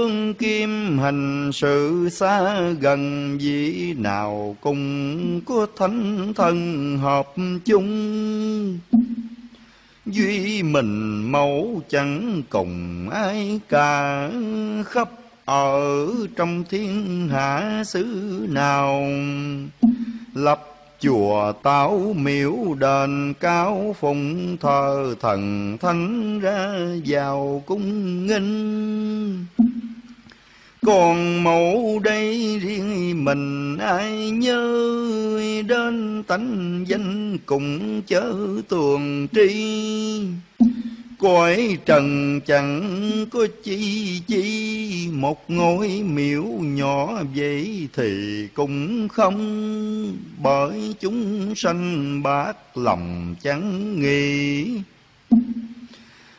phương kim hành sự xa gần dĩ nào cùng có thánh thân hợp chung. Duy mình mẫu chẳng cùng ai cả, khắp ở trong thiên hạ xứ nào. Lập chùa táo miễu đền cao phụng thờ thần thánh ra vào cung nghinh. Còn mẫu đây riêng mình ai nhớ, đến tánh danh cũng chớ tuồng tri. Cõi trần chẳng có chi chi, một ngôi miễu nhỏ vậy thì cũng không. Bởi chúng sanh bác lòng chẳng nghi,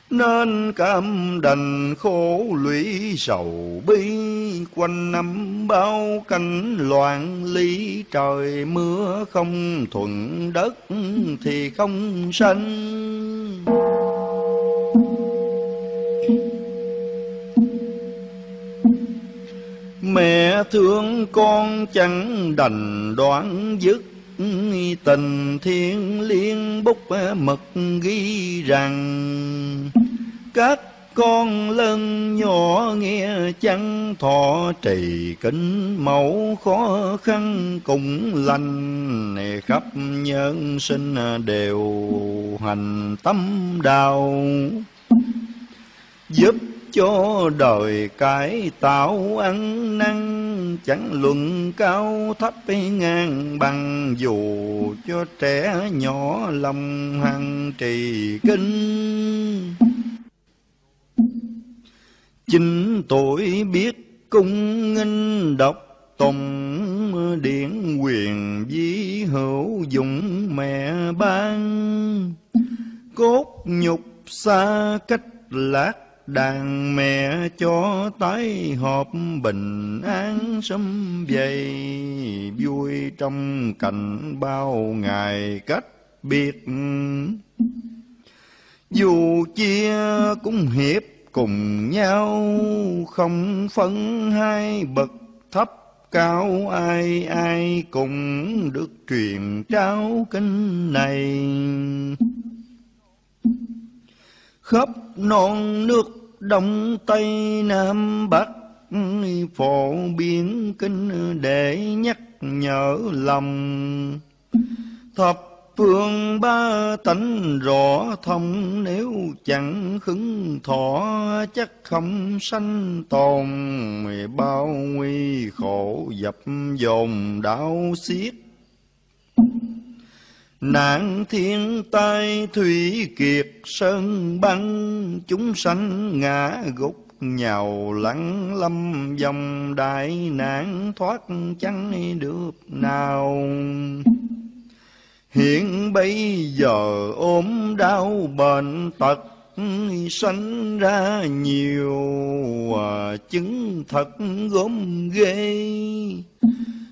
nên cảm đành khổ lũy sầu bi. Quanh năm bao cánh loạn ly, trời mưa không thuận đất thì không sanh. Mẹ thương con chẳng đành đoán dứt, tình thiên liên bút mật ghi rằng. Các con lớn nhỏ nghe chẳng thọ trì kính mẫu, khó khăn cũng lành này khắp nhân sinh đều hành tâm đạo. Giúp cho đời cái tạo ăn năn, chẳng luận cao thấp ngang bằng. Dù cho trẻ nhỏ lòng hằng trì kinh, 9 tuổi biết cung nghinh đọc tùng. Điển quyền dí hữu dụng mẹ ban, cốt nhục xa cách lạc đàn. Mẹ cho tái họp bình an sớm dậy, vui trong cảnh bao ngày cách biệt. Dù chia cũng hiệp cùng nhau, không phân hai bậc thấp cao. Ai ai cũng được truyền trao kinh này, khắp non nước Đông Tây Nam Bắc. Phổ biến kinh để nhắc nhở lòng, thập phương ba tánh rõ thông. Nếu chẳng khứng thọ chắc không sanh tồn, bao nguy khổ dập dồn đau xiết. Nạn thiên tai thủy kiệt sơn băng, chúng sanh ngã gục nhào lặng lâm dòng. Đại nạn thoát chẳng được nào, hiện bây giờ ốm đau bệnh tật. Sanh ra nhiều chứng thật gớm ghê,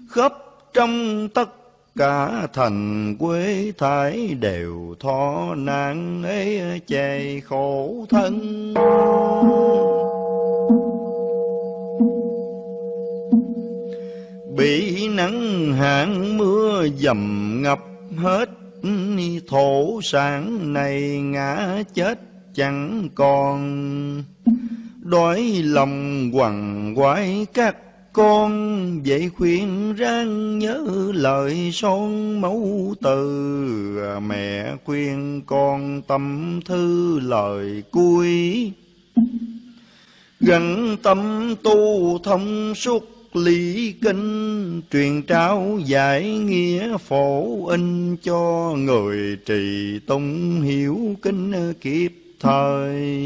khắp trong tất cả thành quê thái. Đều thọ nạn ấy chày khổ thân, bị nắng hạn mưa dầm ngập hết. Thổ sản này ngã chết chẳng còn, đói lòng quằn quại các con. Vậy khuyên ráng nhớ lời son mẫu từ, mẹ khuyên con tâm thư lời cuối. Gắn tâm tu thông suốt lý kinh, truyền trao giải nghĩa phổ in. Cho người trì tông hiểu kinh kịp thời,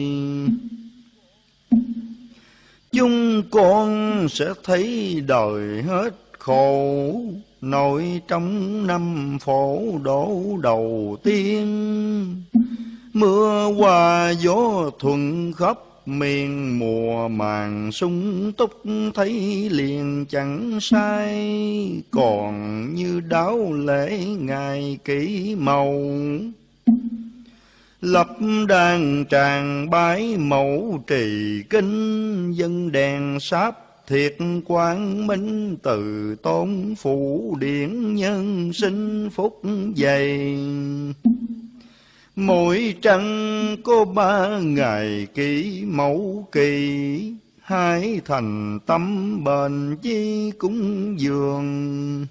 chúng con sẽ thấy đời hết khổ. Nội trong năm phổ đổ đầu tiên, mưa hòa gió thuận khắp miền. Mùa màng sung túc thấy liền chẳng sai, còn như đáo lễ ngày kỷ mầu. Lập đàn tràng bái mẫu trì kinh, dân đèn sáp thiệt quang minh, từ tôn phủ điển nhân sinh phúc dày. Mỗi trăng có 3 ngày kỷ mẫu kỳ, hãy thành tâm bền chi cúng dường.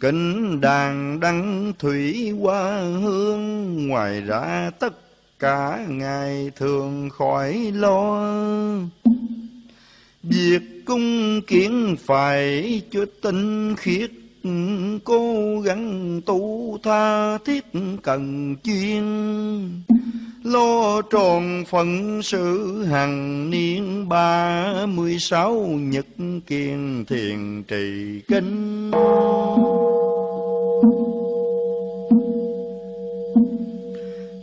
Kính đàn đăng thủy hoa hương, ngoài ra tất cả ngày thường khỏi lo. Việc cung kiến phải cho tinh khiết, cố gắng tu tha thiết cần chuyên. Lo tròn phận sự hằng niên 36 nhật kiên thiền trì kinh.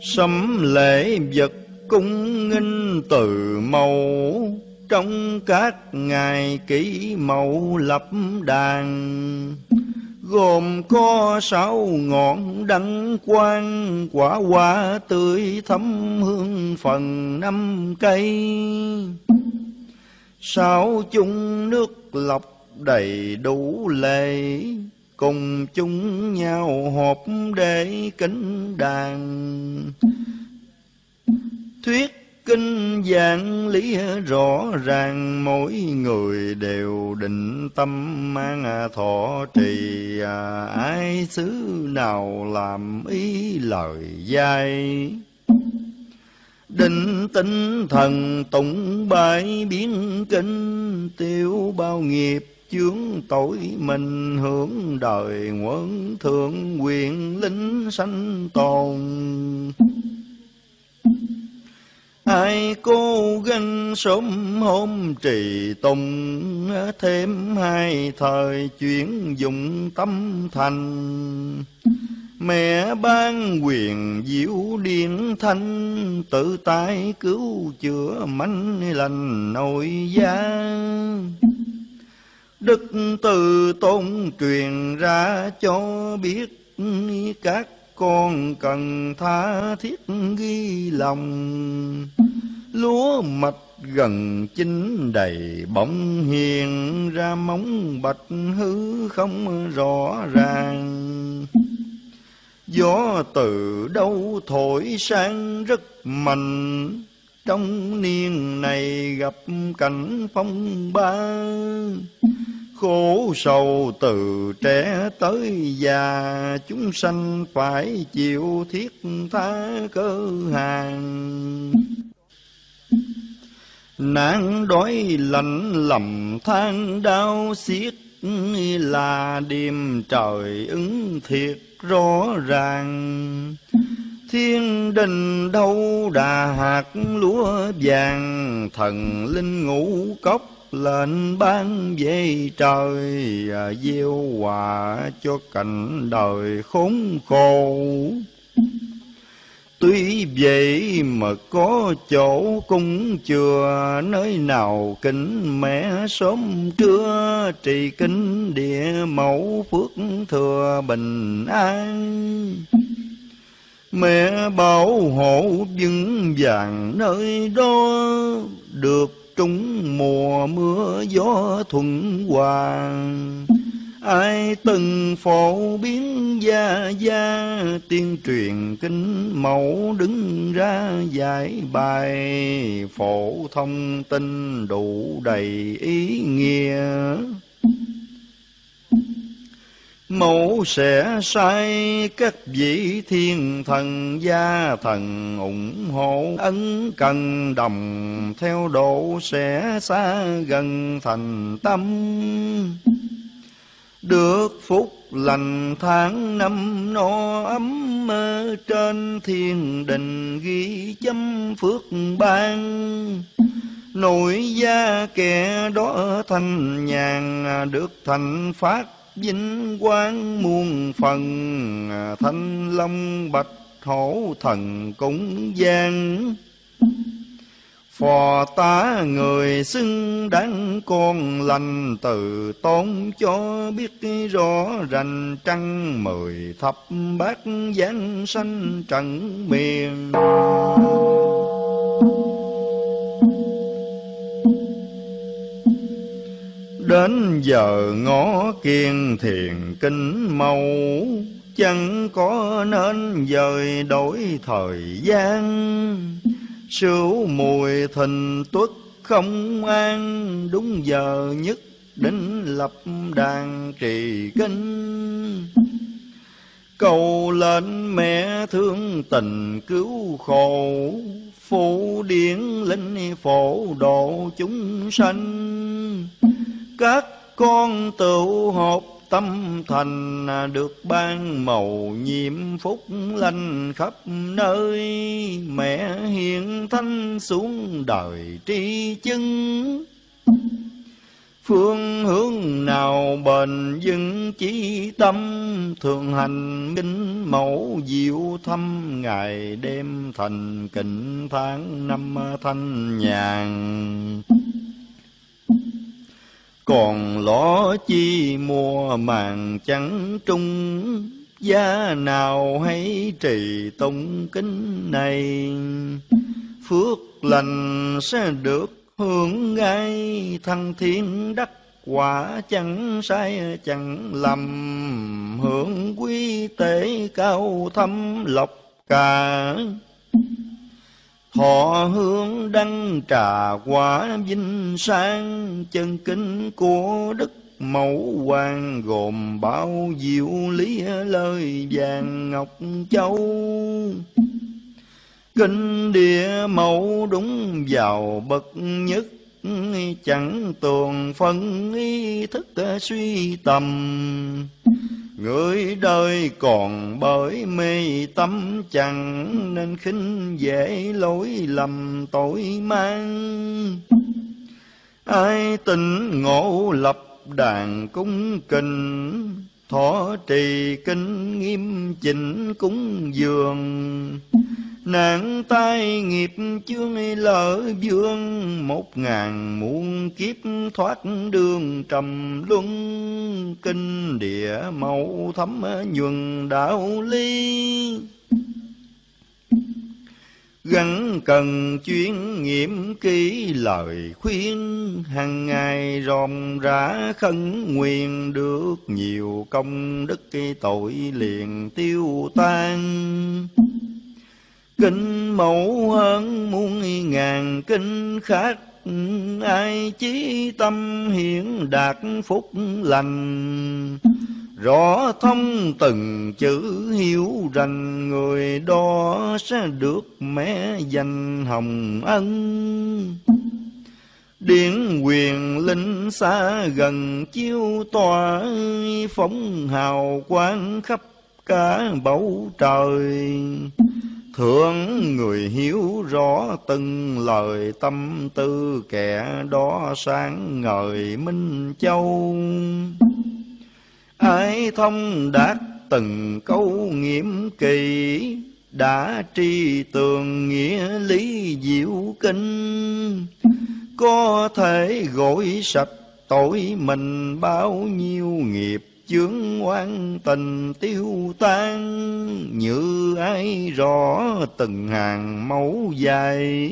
Sấm lễ vật cung nghinh từ màu, trong các ngày kỷ mậu lập đàn. Gồm có 6 ngọn đăng quang, quả hoa tươi thấm hương phần 5 cây. 6 chung nước lọc đầy đủ lệ, cùng chúng nhau họp để kính đàn. Thuyết kinh giảng lý rõ ràng, mỗi người đều định tâm mang thọ trì. Ai xứ nào làm ý lời dạy, định tinh thần tụng bài biến kinh. Tiêu bao nghiệp chướng tội mình, hưởng đời nguồn thượng quyền lính sanh tồn. Ai cố gắng sớm hôm trì tùng, thêm 2 thời chuyển dụng tâm thành. Mẹ ban quyền diệu điện thanh, tự tay cứu chữa mánh lành nội gia. Đức từ tôn truyền ra cho biết, các con cần tha thiết ghi lòng. Lúa mạch gần chín đầy bỗng hiền, ra móng bạch hư không rõ ràng. Gió từ đâu thổi sang rất mạnh, trong niên này gặp cảnh phong ba. Khổ sầu từ trẻ tới già, chúng sanh phải chịu thiết tha cơ hàng. Nạn đói lạnh lầm than đau xiết, là điềm trời ứng thiệt rõ ràng. Thiên đình đâu đà hạt lúa vàng, thần linh ngũ cốc lệnh ban về trời. Gieo hòa cho cảnh đời khốn khổ. Tuy vậy mà có chỗ cũng chừa, nơi nào kính mẹ sớm trưa, trì kính địa mẫu phước thừa bình an. Mẹ bảo hộ vững vàng nơi đó, được trúng mùa mưa gió thuận hòa. Ai từng phổ biến gia gia, tuyên truyền kinh mẫu đứng ra giải bài. Phổ thông tin đủ đầy ý nghĩa, mẫu sẽ sai các vị thiên thần gia thần ủng hộ ấn cần đồng. Theo độ sẽ xa gần thành tâm, được phúc lành tháng năm no ấm. Trên thiên đình ghi chấm phước ban, nội gia kẻ đó thanh nhàn. Được thành phát vinh quang muôn phần, thanh long bạch hổ thần cúng gian. Phò tá người xưng đáng con lành, từ tôn cho biết rõ rành trăng, mười thập bát giáng sanh trần miền. Đến giờ ngó kiên thiền kinh màu, chẳng có nên dời đổi thời gian. Sửu mùi thìn tuất không an, đúng giờ nhất định lập đàn trì kinh. Cầu lên mẹ thương tình cứu khổ, phụ điển linh phổ độ chúng sanh. Các con tựu hợp tâm thành, được ban màu nhiệm phúc lành khắp nơi. Mẹ hiền thánh xuống đời tri chứng, phương hướng nào bền vững chí tâm. Thường hành kính mẫu diệu thâm, ngày đêm thành kính tháng năm thanh nhàn. Còn ló chi mua màng trắng trung, giá nào hãy trì tụng kính này. Phước lành sẽ được hưởng ngay, thăng thiên đắc quả chẳng sai chẳng lầm. Hưởng quý tế cao thâm lộc cả, họ hướng đăng trà quả vinh sang. Chân kính của đức mẫu hoàng, gồm bao diệu lý lời vàng ngọc châu. Kinh địa mẫu đúng vào bậc nhất, chẳng tường phân ý thức suy tầm. Người đời còn bởi mê tâm chẳng, nên khinh dễ lỗi lầm tội mang. Ai tỉnh ngộ lập đàn cúng kinh, thọ trì kinh nghiêm chỉnh cúng dường. Nạn tai nghiệp chương lỡ vương, 1000 muôn kiếp thoát đường trầm luân. Kinh địa mẫu thấm nhuần đạo lý, gắn cần chuyên nghiệm kỹ lời khuyên. Hàng ngày ròng rã khấn nguyện, được nhiều công đức tội liền tiêu tan. Kinh mẫu hơn muôn ngàn kinh khác, ai chí tâm hiển đạt phúc lành. Rõ thông từng chữ hiểu rành, người đó sẽ được mẹ dành hồng ân. Điển quyền linh xa gần chiếu tỏa, phóng hào quang khắp cả bầu trời. Thưởng người hiểu rõ từng lời, tâm tư kẻ đó sáng ngời minh châu. Ai thông đạt từng câu nghiệm kỳ, đã tri tường nghĩa lý diệu kinh. Có thể gội sạch tội mình, bao nhiêu nghiệp chướng oan tình tiêu tan. Như ai rõ từng hàng máu dài,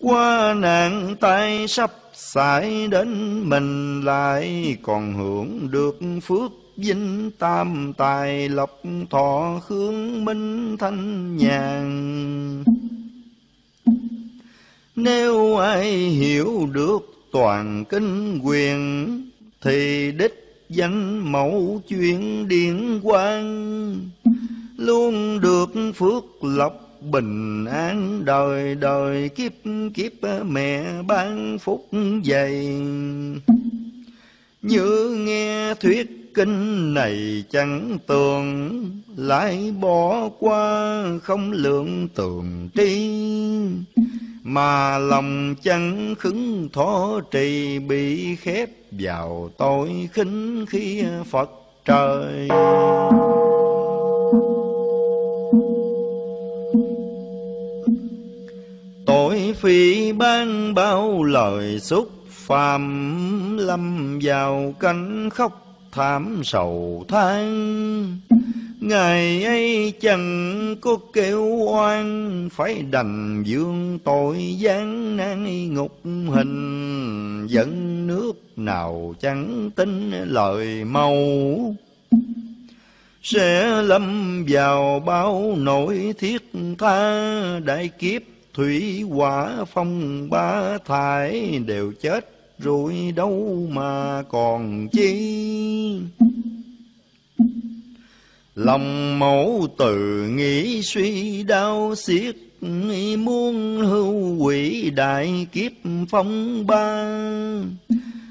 qua nạn tai sắp xảy đến mình. Lại còn hưởng được phước vinh tam tài, lộc thọ khương minh thanh nhàn. Nếu ai hiểu được toàn kinh quyền, thì đích danh mẫu chuyện điển quang. Luôn được phước lộc bình an, đời đời kiếp kiếp mẹ ban phúc dày. Như nghe thuyết kinh này chẳng tường, lại bỏ qua không lượng tường tri. Mà lòng chẳng khứng thọ trì, bị khép vào tội khinh khi Phật trời. Tội phi ban bao lời xúc phạm, lâm vào cánh khóc thảm sầu than. Ngày ấy chẳng có kêu oan, phải đành vương tội gian nan ngục hình. Dân nước nào chẳng tin lời mau, sẽ lâm vào bao nỗi thiết tha. Đại kiếp thủy hỏa phong ba thải, đều chết rồi đâu mà còn chi. Lòng mẫu tự nghĩ suy đau xiết, muôn hưu quỷ đại kiếp phong ba.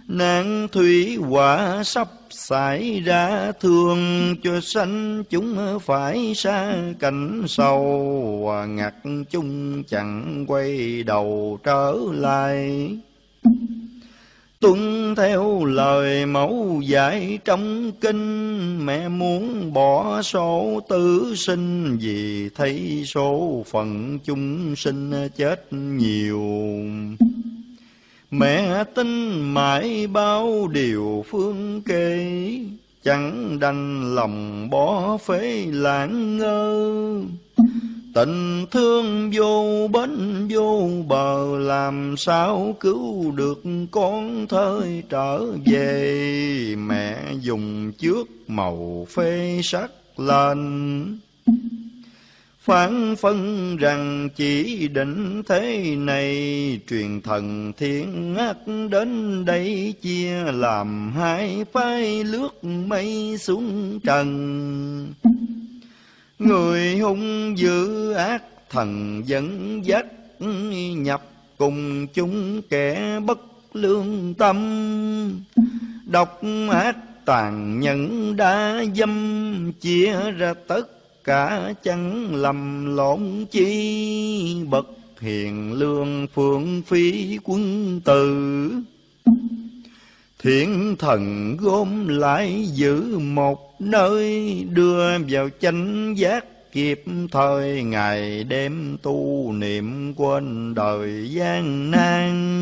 Nạn thủy hỏa sắp xảy ra thường, cho sanh chúng phải xa cảnh sầu. Ngặt chung chẳng quay đầu trở lại, tuân theo lời mẫu dạy trong kinh. Mẹ muốn bỏ số tử sinh, vì thấy số phận chúng sinh chết nhiều. Mẹ tin mãi bao điều phương kê, chẳng đành lòng bỏ phế lãng ngơ. Tình thương vô bến vô bờ, làm sao cứu được con thơi trở về. Mẹ dùng trước màu phê sắc lên, phán phân rằng chỉ định thế này. Truyền thần thiên ác đến đây chia làm hai phái, lướt mây xuống trần. Người hung dữ ác thần dẫn dắt, nhập cùng chúng kẻ bất lương tâm. Độc ác tàn nhẫn đã dâm, chia ra tất cả chẳng lầm lộn chi. Bậc hiền lương phượng phi quân tử, thiện thần gom lại giữ một nơi. Đưa vào chánh giác kịp thời, ngày đêm tu niệm quên đời gian nan.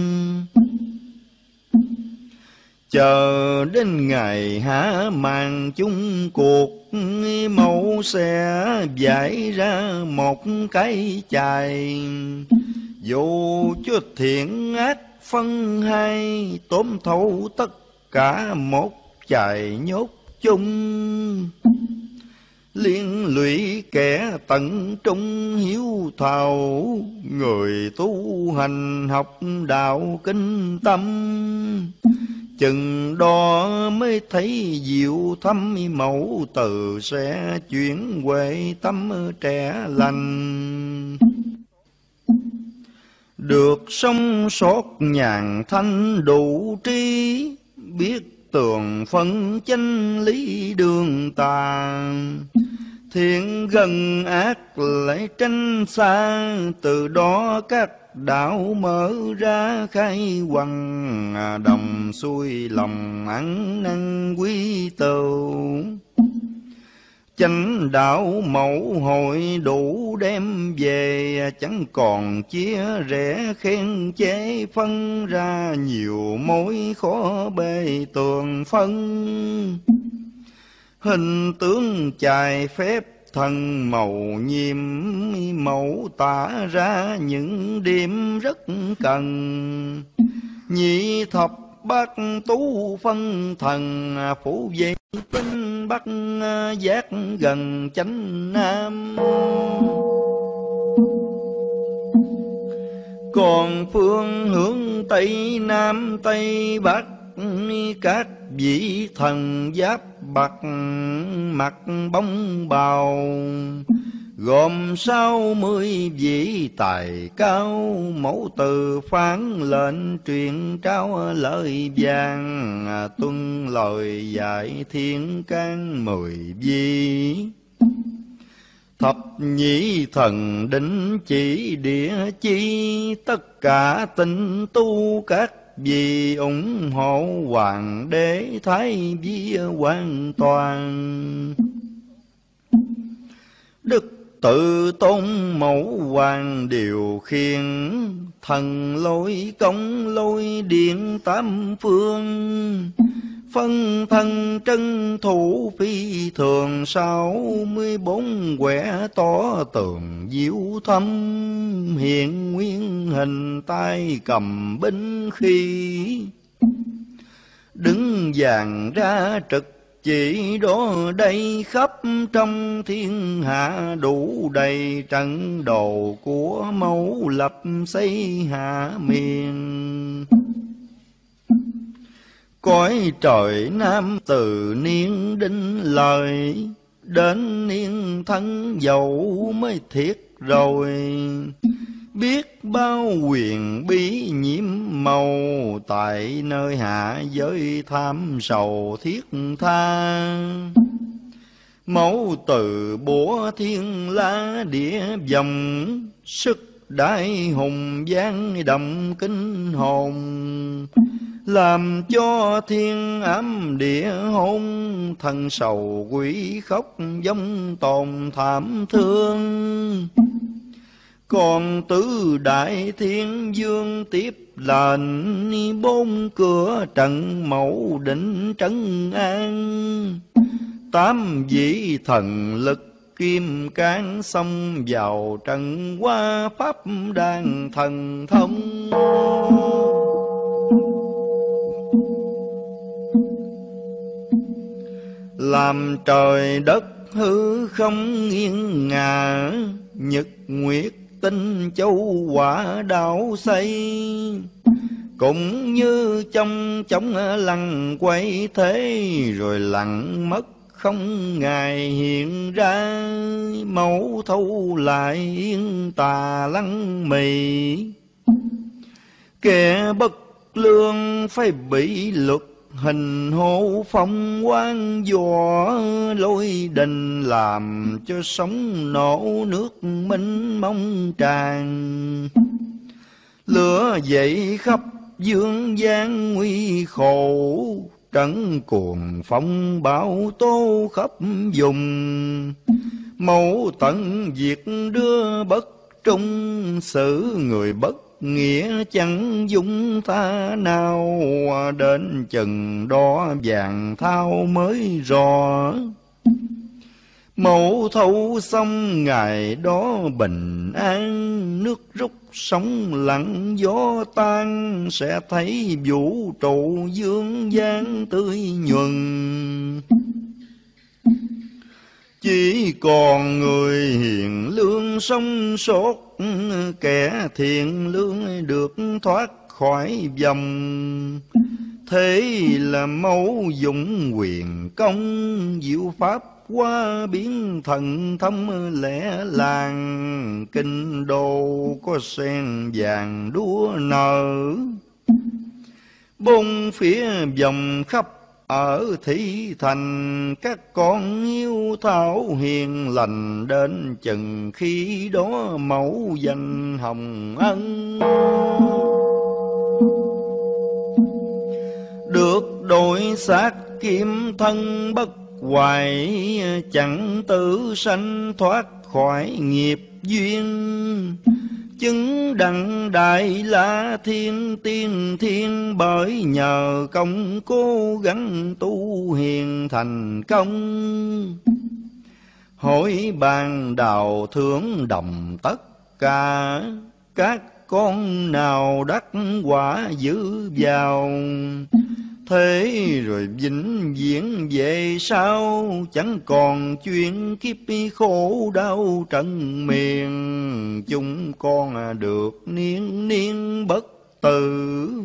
Chờ đến ngày há màn chung cuộc, mẫu sẽ giải ra một cái chài. Dù cho thiện ác phân hai, tóm thấu tất cả một chài nhốt chung. Liên lụy kẻ tận trung hiếu thảo, người tu hành học đạo kinh tâm. Chừng đó mới thấy diệu thâm, mẫu từ sẽ chuyển huệ tâm trẻ lành. Được sống sót nhàn thanh đủ trí, biết tường phân chân lý đường tàn. Thiện gần ác lại tranh xa, từ đó các đạo mở ra khai hoằng. Đồng xuôi lòng ăn năn quý tựu, chánh đạo mẫu hội đủ đem về. Chẳng còn chia rẽ khen chế, phân ra nhiều mối khó bề tường phân. Hình tướng chài phép thần màu nhiệm, mẫu tả ra những điểm rất cần. Nhị thập bát tú phân thần, phủ vệ tinh bắc giác gần chánh nam. Còn phương hướng tây nam tây bắc, các vị thần giáp bạc mặc bóng bào. Gồm 60 vị tài cao, mẫu từ phán lệnh truyền trao lời vàng. Tuân lời dạy thiên can 10 vi, thập nhĩ thần đỉnh chỉ địa chi. Tất cả tinh tu các vì ủng hộ hoàng đế thái vi hoàn toàn. Đức Tự tôn mẫu hoàng điều khiển, thần lôi công lôi điện tam phương. Phân thân trân thủ phi thường, 64 quẻ to tường diệu thâm. Hiện nguyên hình tay cầm binh khí, đứng dàn ra trực chỉ đó đây khắp trong thiên hạ. Đủ đầy trận đồ của mẫu lập xây hạ miền. Cõi trời nam từ niên đinh lời, đến niên thân dậu mới thiệt rồi. Biết bao quyền bí nhiễm màu, tại nơi hạ giới tham sầu thiết tha. Mẫu từ bủa thiên lá đĩa dòng, sức đại hùng giang đậm kinh hồn. Làm cho thiên ám địa hôn, thần sầu quỷ khóc giống tồn thảm thương. Còn tứ đại thiên dương tiếp lệnh, 4 cửa trận mẫu đỉnh trấn an. 8 vị thần lực kim cán, xông vào trận qua pháp đàn thần thông. Làm trời đất hư không nghiêng ngả, nhật nguyệt tinh châu quả đảo xây. Cũng như trong chóng lăn quay thế, rồi lặng mất không ngài hiện ra. Mẫu thâu lại yên tà lăng mì, kẻ bất lương phải bị luật hình. Hổ phong quan dò lôi đình, làm cho sóng nổ nước mênh mông tràn. Lửa dậy khắp dương gian nguy khổ, trấn cuồng phong bão tố khắp vùng. Mẫu tận diệt đưa bất trung, xử người bất nghĩa chẳng dung tha nào. Đến chừng đó vàng thao mới rõ. Mẫu thâu xong ngày đó bình an, nước rút sóng lặng gió tan. Sẽ thấy vũ trụ dương gian tươi nhuần, chỉ còn người hiền lương sống sót. Kẻ thiện lương được thoát khỏi vòng, thế là mẫu dụng quyền công. Diệu pháp qua biến thần thâm lẽ làng, kinh đô có sen vàng đua nở. Bốn phía vòng khắp ở thị thành, các con hiếu thảo hiền lành. Đến chừng khi đó mẫu danh hồng ân, được đổi xác kim thân bất hoại. Chẳng tử sanh thoát khỏi nghiệp duyên, chứng đặng đại la thiên tiên thiên. Bởi nhờ công cố gắng tu hiền thành công, hỏi bàn đào thưởng đồng tất cả. Các con nào đắc quả giữ vào, thế rồi vĩnh viễn về sau. Chẳng còn chuyện kiếp khổ đau trần miền, chúng con được niên niên bất tử.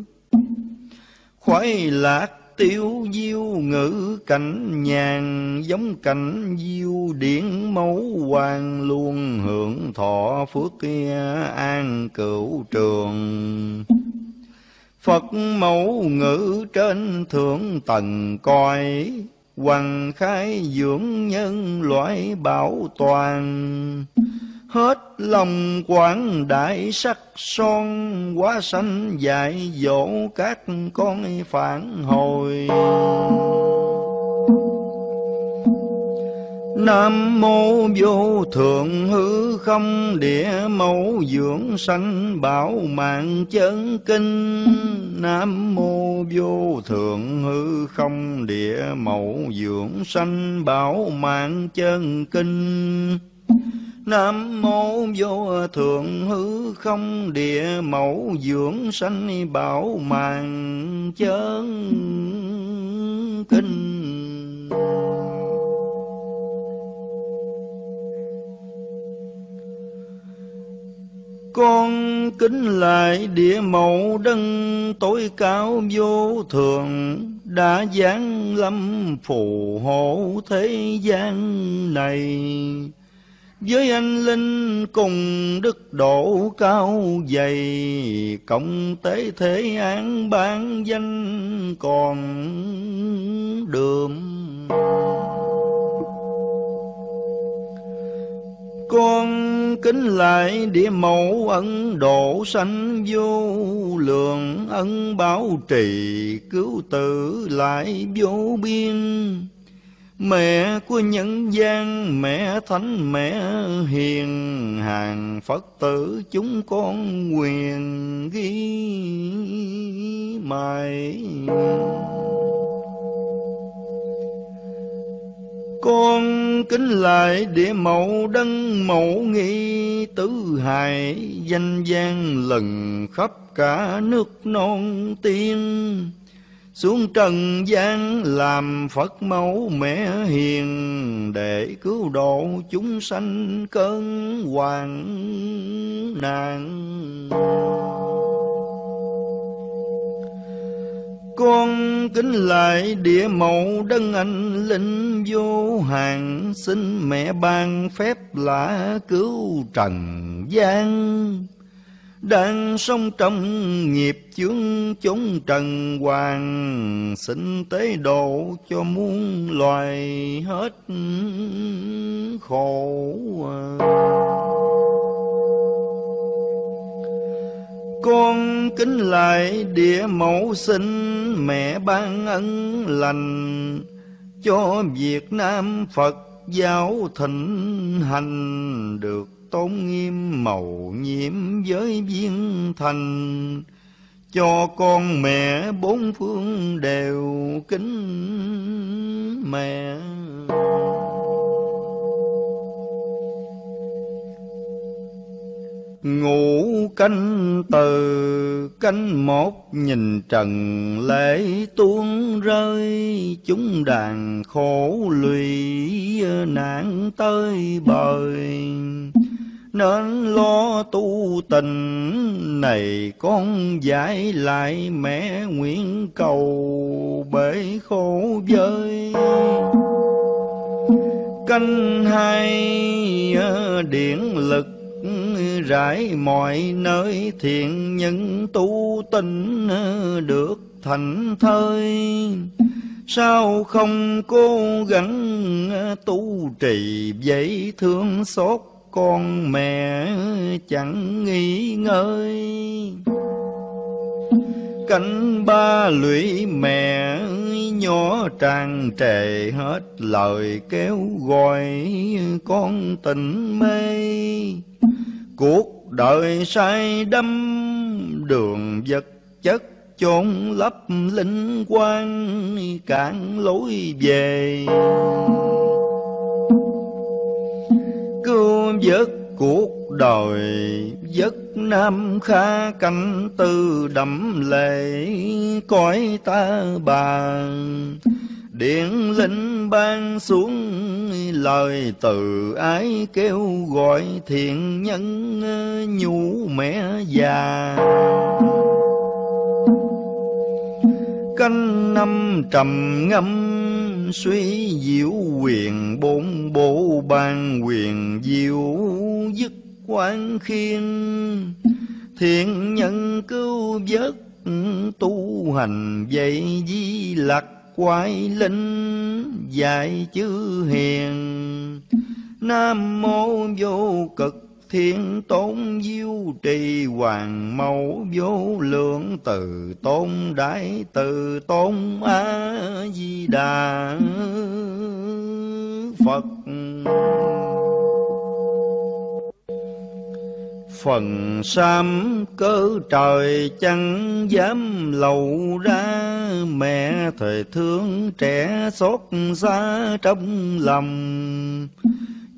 Khoái lạc tiêu diêu ngữ cảnh nhàn, giống cảnh diêu điển mẫu hoàng. Luôn hưởng thọ phước kia an cửu trường, Phật mẫu ngữ trên thượng tầng coi. Hoằng khai dưỡng nhân loại bảo toàn, hết lòng quảng đại sắc son. Quá sanh dạy dỗ các con phản hồi, Nam mô vô thượng hư không địa mẫu dưỡng sanh bảo mạng chân kinh. Nam mô vô thượng hư không địa mẫu dưỡng sanh bảo mạng chân kinh. Nam mô vô thượng hư không địa mẫu dưỡng sanh bảo mạng chân kinh. Con kính lại địa mẫu đấng tối cao vô thượng, đã giáng lâm phù hộ thế gian này. Với anh linh cùng đức độ cao dày, cộng tế thế án ban danh còn đượm. Con kính lại địa mẫu ân độ sanh vô lượng, ân báo trì cứu tử lại vô biên. Mẹ của nhân gian, mẹ thánh, mẹ hiền, hàng Phật tử chúng con nguyện ghi mãi. Con kính lại địa mẫu đấng mẫu nghi tứ hài, danh vang lần khắp cả nước non tiên. Xuống trần gian làm Phật mẫu mẹ hiền, để cứu độ chúng sanh cơn hoạn nạn. Con kính lại địa mẫu đấng anh linh vô hạn, xin mẹ ban phép lạ cứu trần gian. Đang sống trong nghiệp chướng chốn trần hoàng, xin tế độ cho muôn loài hết khổ. Con kính lại địa mẫu xin mẹ ban ân lành, cho Việt Nam Phật giáo thịnh hành, được tôn nghiêm màu nhiệm với viên thành. Cho con mẹ bốn phương đều kính mẹ. Ngũ canh từ canh một nhìn trần lễ tuôn rơi, chúng đàn khổ lụy nạn tới bời. Nên lo tu tình này con giải lại, mẹ nguyện cầu bể khổ vơi. Canh hai điện lực rải mọi nơi, thiện nhân tu tinh được thành thơi. Sao không cố gắng tu trì vậy, thương xót con mẹ chẳng nghỉ ngơi. Cánh ba lũy mẹ nhỏ tràn trề, hết lời kéo gọi con tỉnh mê. Cuộc đời sai đắm đường vật chất, chốn lấp linh quang cản lối về. Cứu vớt cuộc đời vất nam kha, cảnh tư đậm lệ cõi ta bà. Điện linh ban xuống lời từ ái, kêu gọi thiện nhân nhủ mẹ già. Canh năm trầm ngâm suy diệu quyền, bốn bộ ban quyền diệu dứt quán khiên. Thiện nhân cứu vớt tu hành vậy, di lạc quái linh dạy chữ hiền. Nam mô vô cực thiên tôn diêu trì hoàng mẫu, vô lượng từ tôn đại từ tôn A Di Đà Phật. phần sám cỡ trời chẳng dám lầu ra, mẹ thời thương trẻ xót xa trong lòng.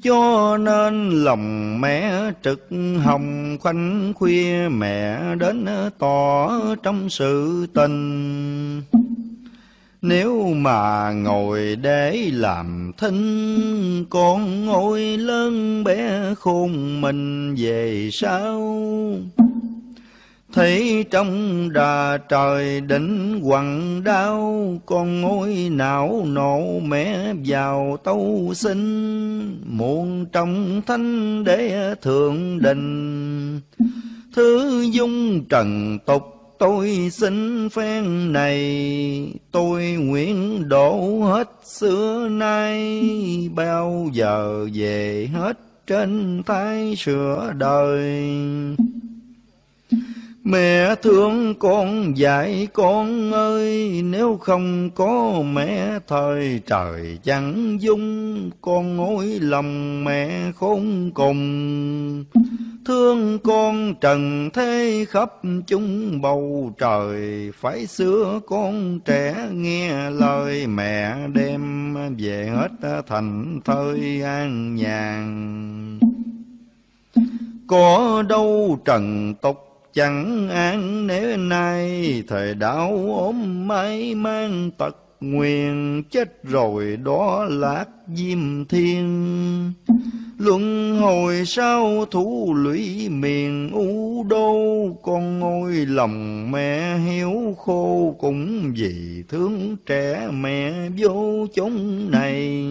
Cho nên lòng mẹ trực hồng khoanh khuya, mẹ đến tỏ trong sự tình. Nếu mà ngồi để làm thinh, con ngồi lớn bé khôn mình về sau. Thấy trong đà trời đỉnh quặng đau, con ngồi não nộ mẹ vào tâu xin. Muôn trong thánh để thượng đình, thứ dung trần tục tôi xin phen này. Tôi nguyện đổ hết xưa nay, bao giờ về hết trên thái sửa đời. Mẹ thương con dạy con ơi, nếu không có mẹ thời trời chẳng dung. Con ngồi lòng mẹ khốn cùng, thương con trần thế khắp chung bầu trời. Phải xưa con trẻ nghe lời mẹ, đem về hết thành thơi an nhàn. Có đâu trần tục chẳng an nếu nay, thời đau ốm mãi mang tật nguyền. Chết rồi đó lạc diêm thiên, luân hồi sao thủ lũy miền u đô. Con ngôi lòng mẹ hiếu khô, cũng vì thương trẻ mẹ vô chốn này.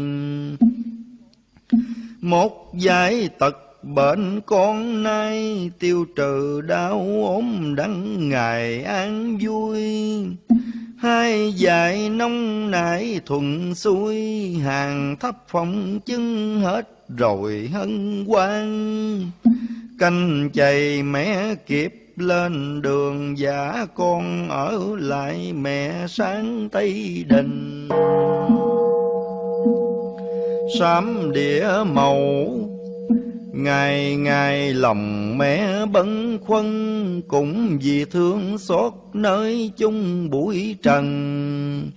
Một giải tật bệnh con nay, tiêu trừ đau ốm đắng ngày an vui. Hai dạy nông nải thuận xuôi, hàng thấp phong chứng hết rồi hân hoan. Canh chày mẹ kịp lên đường giả, con ở lại mẹ sáng Tây Đình. Sám đĩa màu ngày ngày lòng mẹ bấn khuâng, cũng vì thương xót nơi chung bụi trần.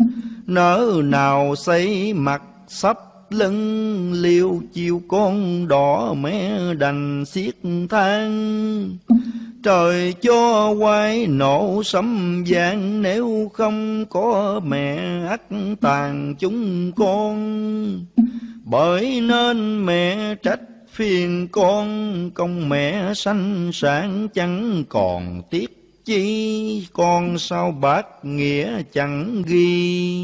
Nỡ nào xây mặt sắp lưng, liêu chiều con đỏ mẹ đành xiết than. Trời cho quay nổ sấm vàng, nếu không có mẹ ắt tàn chúng con. Bởi nên mẹ trách phiền con, công mẹ sanh sản chẳng còn tiếc chi. Con sao bác nghĩa chẳng ghi,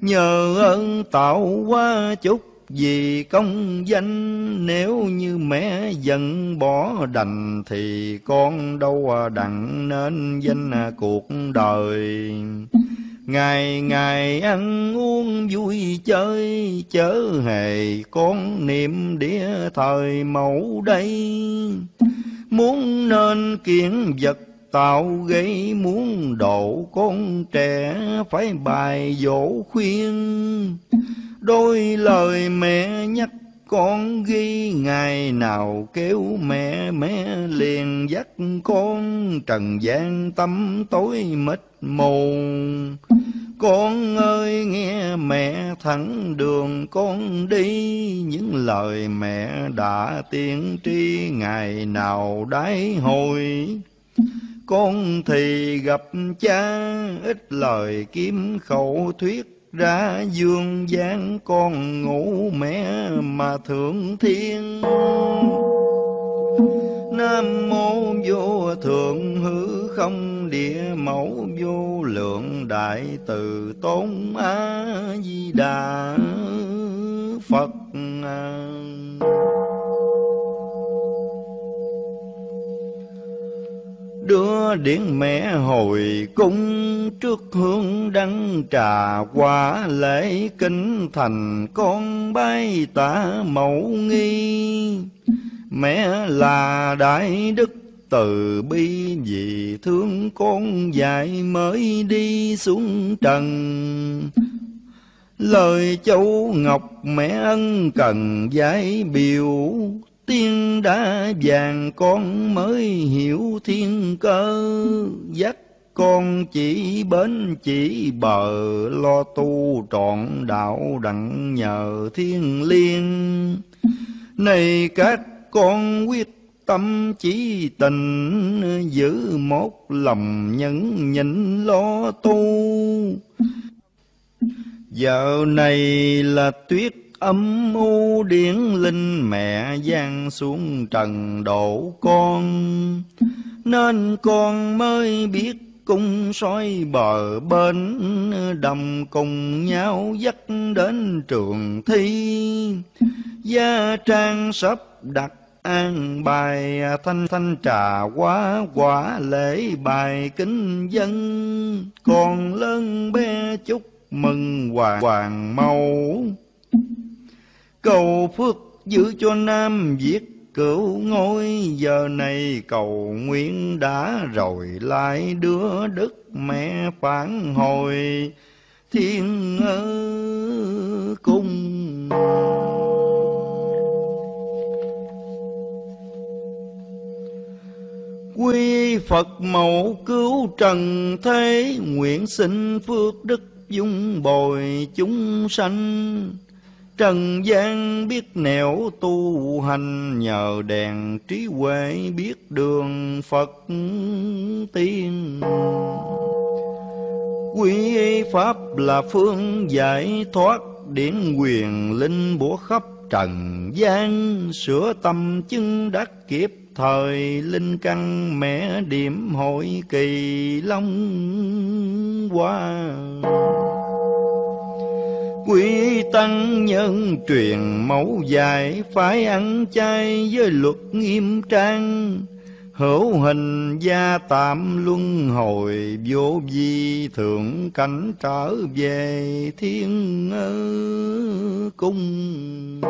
nhờ ơn tạo hóa chúc vì công danh. Nếu như mẹ giận bỏ đành, thì con đâu đặng nên danh cuộc đời. Ngày ngày ăn uống vui chơi, chớ hề con niệm đĩa thời mẫu đây. Muốn nên kiến vật tạo gây, muốn độ con trẻ phải bài dỗ khuyên. Đôi lời mẹ nhắc con ghi, ngày nào kêu mẹ mẹ liền dắt con. Trần gian tâm tối mịt mù, con ơi nghe mẹ thẳng đường con đi. Những lời mẹ đã tiên tri ngày nào đái hồi, con thì gặp cha ít lời kiếm khẩu thuyết. Ra dương gian con ngủ mẹ mà thượng thiên. Nam mô vô thượng hư không, địa mẫu vô lượng đại từ tôn, A Di Đà Phật. Đưa điện mẹ hồi cung, trước hương đăng trà quả lễ kính thành. Con bái tạ mẫu nghi, mẹ là đại đức từ bi. Vì thương con dạy mới đi xuống trần, lời châu ngọc mẹ ân cần giải biểu. tiên đã vàng con mới hiểu thiên cơ, dắt con chỉ bến chỉ bờ, lo tu trọn đạo đặng nhờ thiên liêng. Này các con quyết tâm chỉ tình, giữ một lòng nhẫn nhịn lo tu. Giờ này là tuyết âm u điển linh mẹ giang xuống trần độ con, nên con mới biết cung soi bờ bến, đồng cùng nhau dắt đến trường thi. Gia trang sắp đặt an bài, thanh trà quá quả lễ bài kính dân. Con lớn bé chúc mừng hoàng mẫu, cầu phước giữ cho Nam Việt cửu ngôi. Giờ này cầu nguyện đã rồi lại đưa đức mẹ phản hồi thiên cung. Quy Phật mẫu cứu trần thế, nguyện xin phước đức dung bồi chúng sanh. Trần gian biết nẻo tu hành, nhờ đèn trí huệ biết đường Phật tiên. Quy Pháp là phương giải thoát, điển quyền linh bủa khắp trần gian. Sửa tâm chứng đắc kịp thời, linh căn mẹ điểm hội kỳ long hoa. Quy tăng nhân truyền mẫu dài, phải ăn chay với luật nghiêm trang. Hữu hình gia tạm luân hồi, vô vi thượng cảnh trở về thiên cung.